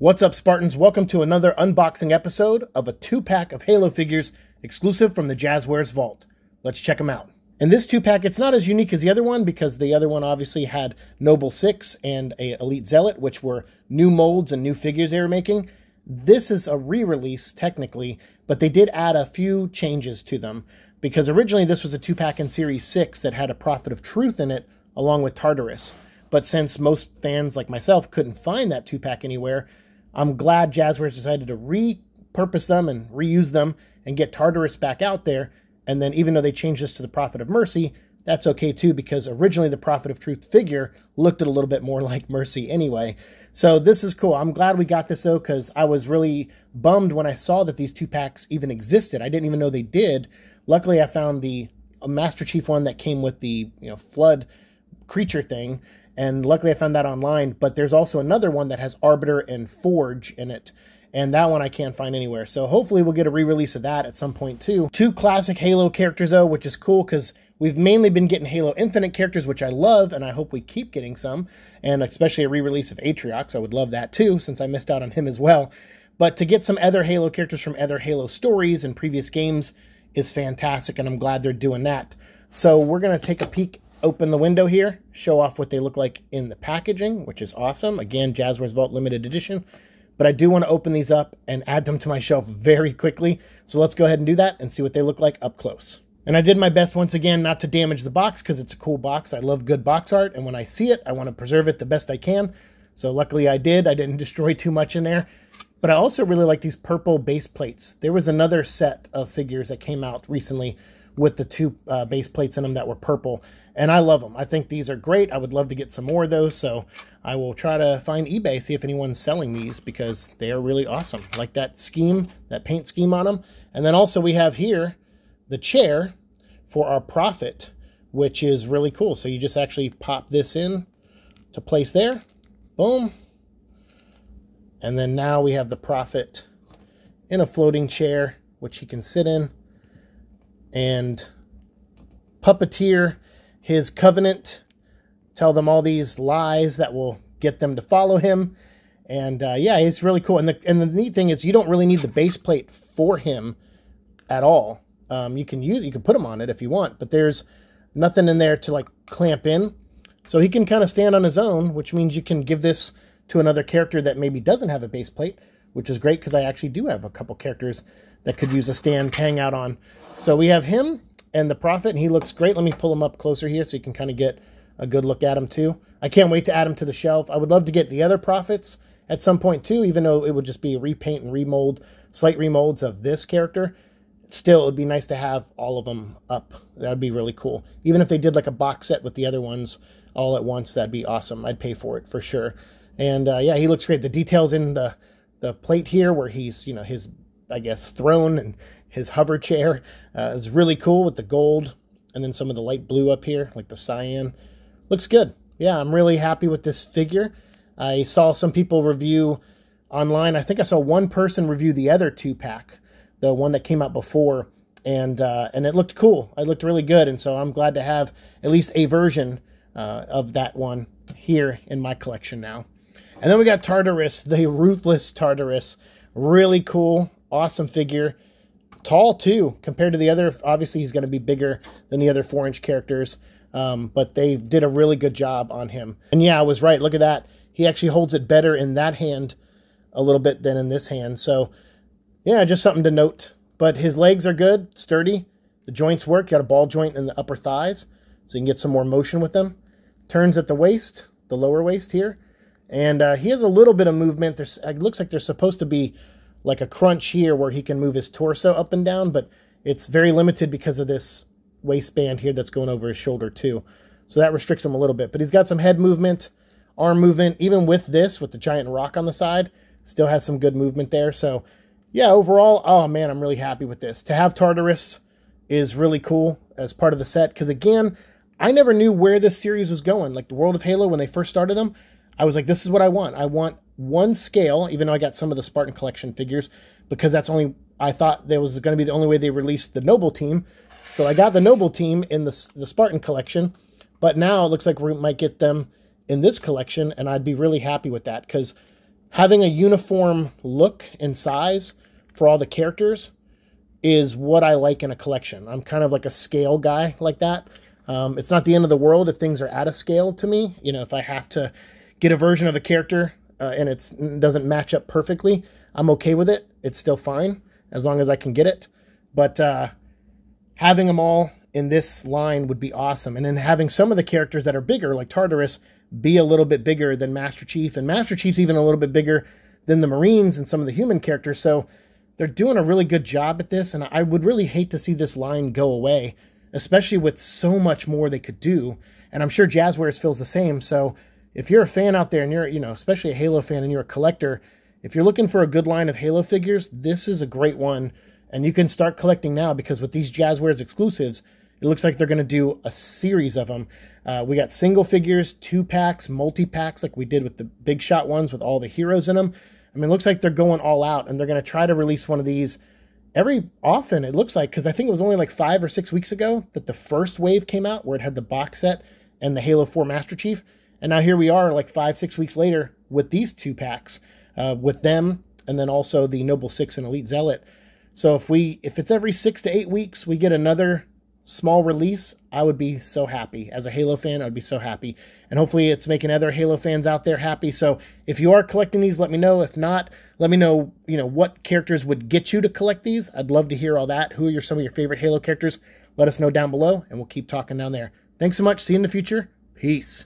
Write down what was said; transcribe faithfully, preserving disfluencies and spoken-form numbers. What's up, Spartans? Welcome to another unboxing episode of a two-pack of Halo figures exclusive from the Jazwares Vault. Let's check them out. In this two-pack, it's not as unique as the other one because the other one obviously had Noble Six and a Elite Zealot, which were new molds and new figures they were making. This is a re-release, technically, but they did add a few changes to them because originally this was a two-pack in Series six that had a Prophet of Truth in it along with Tartarus. But since most fans like myself couldn't find that two-pack anywhere, I'm glad Jazwares decided to repurpose them and reuse them and get Tartarus back out there. And then even though they changed this to the Prophet of Mercy, that's okay too, because originally the Prophet of Truth figure looked a little bit more like Mercy anyway. So this is cool. I'm glad we got this though, because I was really bummed when I saw that these two packs even existed. I didn't even know they did. Luckily, I found the Master Chief one that came with the you know Flood creature thing. And luckily I found that online, but there's also another one that has Arbiter and Forge in it. And that one I can't find anywhere. So hopefully we'll get a re-release of that at some point too. Two classic Halo characters though, which is cool because we've mainly been getting Halo Infinite characters, which I love, and I hope we keep getting some. And especially a re-release of Atriox, I would love that too, since I missed out on him as well. But to get some other Halo characters from other Halo stories and previous games is fantastic, and I'm glad they're doing that. So we're gonna take a peek, open the window here, show off what they look like in the packaging, which is awesome. Again, Jazwares Vault limited edition, but I do want to open these up and add them to my shelf very quickly. So let's go ahead and do that and see what they look like up close. And I did my best once again not to damage the box because it's a cool box. I love good box art, and when I see it, I want to preserve it the best I can. So luckily I did. I didn't destroy too much in there. But I also really like these purple base plates. There was another set of figures that came out recently with the two uh, base plates in them that were purple, and I love them. I think these are great. I would love to get some more of those, so I will try to find eBay, see if anyone's selling these, because they are really awesome. I like that scheme, that paint scheme on them. And then also we have here the chair for our Prophet, which is really cool. So you just actually pop this in to place there, boom. And then now we have the Prophet in a floating chair, which he can sit in and puppeteer his covenant, tell them all these lies that will get them to follow him. And uh, yeah, it's really cool. And the, and the neat thing is you don't really need the base plate for him at all. Um, you can use, you can put him on it if you want, but there's nothing in there to like clamp in. So he can kind of stand on his own, which means you can give this to another character that maybe doesn't have a base plate, which is great because I actually do have a couple characters that could use a stand to hang out on. So we have him and the Prophet, and he looks great. Let me pull him up closer here so you can kind of get a good look at him too. I can't wait to add him to the shelf. I would love to get the other Prophets at some point too, even though it would just be a repaint and remold, slight remolds of this character. Still, it would be nice to have all of them up. That would be really cool. Even if they did like a box set with the other ones all at once, that'd be awesome. I'd pay for it for sure. And uh, yeah, he looks great. The details in the, the plate here where he's, you know, his, I guess, throne and his hover chair uh, is really cool with the gold and then some of the light blue up here, like the cyan. Looks good. Yeah, I'm really happy with this figure. I saw some people review online. I think I saw one person review the other two-pack, the one that came out before, and, uh, and it looked cool. It looked really good, and so I'm glad to have at least a version uh, of that one here in my collection now. And then we got Tartarus, the Ruthless Tartarus. Really cool, awesome figure. Tall, too, compared to the other. Obviously, he's going to be bigger than the other four-inch characters, um, but they did a really good job on him. And yeah, I was right. Look at that. He actually holds it better in that hand a little bit than in this hand. So, yeah, just something to note. But his legs are good, sturdy. The joints work. You got a ball joint in the upper thighs, so you can get some more motion with them. Turns at the waist, the lower waist here. And uh, he has a little bit of movement. There's, it looks like there's supposed to be like a crunch here where he can move his torso up and down, but it's very limited because of this waistband here that's going over his shoulder too. So that restricts him a little bit. But he's got some head movement, arm movement, even with this, with the giant rock on the side, still has some good movement there. So yeah, overall, oh man, I'm really happy with this. To have Tartarus is really cool as part of the set because, again, I never knew where this series was going. Like the World of Halo, when they first started them, I was like, this is what I want. I want one scale, even though I got some of the Spartan collection figures, because that's only, I thought that was going to be the only way they released the Noble Team. So I got the Noble Team in the, the Spartan collection, but now it looks like we might get them in this collection, and I'd be really happy with that, because having a uniform look and size for all the characters is what I like in a collection. I'm kind of like a scale guy like that. Um, it's not the end of the world if things are out of scale to me. You know, if I have to get a version of a character uh, and it's, it doesn't match up perfectly, I'm okay with it. It's still fine as long as I can get it. But uh, having them all in this line would be awesome. And then having some of the characters that are bigger, like Tartarus, be a little bit bigger than Master Chief. And Master Chief's even a little bit bigger than the Marines and some of the human characters. So they're doing a really good job at this. And I would really hate to see this line go away, especially with so much more they could do. And I'm sure Jazwares feels the same. So if you're a fan out there and you're, you know, especially a Halo fan and you're a collector, if you're looking for a good line of Halo figures, this is a great one. And you can start collecting now, because with these Jazwares exclusives, it looks like they're going to do a series of them. Uh, we got single figures, two packs, multi-packs, like we did with the Big Shot ones with all the heroes in them. I mean, it looks like they're going all out, and they're going to try to release one of these every often, it looks like, because I think it was only like five or six weeks ago that the first wave came out where it had the box set and the Halo four Master Chief. And now here we are like five, six weeks later with these two packs, uh, with them, and then also the Noble Six and Elite Zealot. So if we, if it's every six to eight weeks, we get another small release, I would be so happy. As a Halo fan, I'd be so happy. And hopefully it's making other Halo fans out there happy. So if you are collecting these, let me know. If not, let me know, you know, what characters would get you to collect these. I'd love to hear all that. Who are your, some of your favorite Halo characters? Let us know down below, and we'll keep talking down there. Thanks so much. See you in the future. Peace.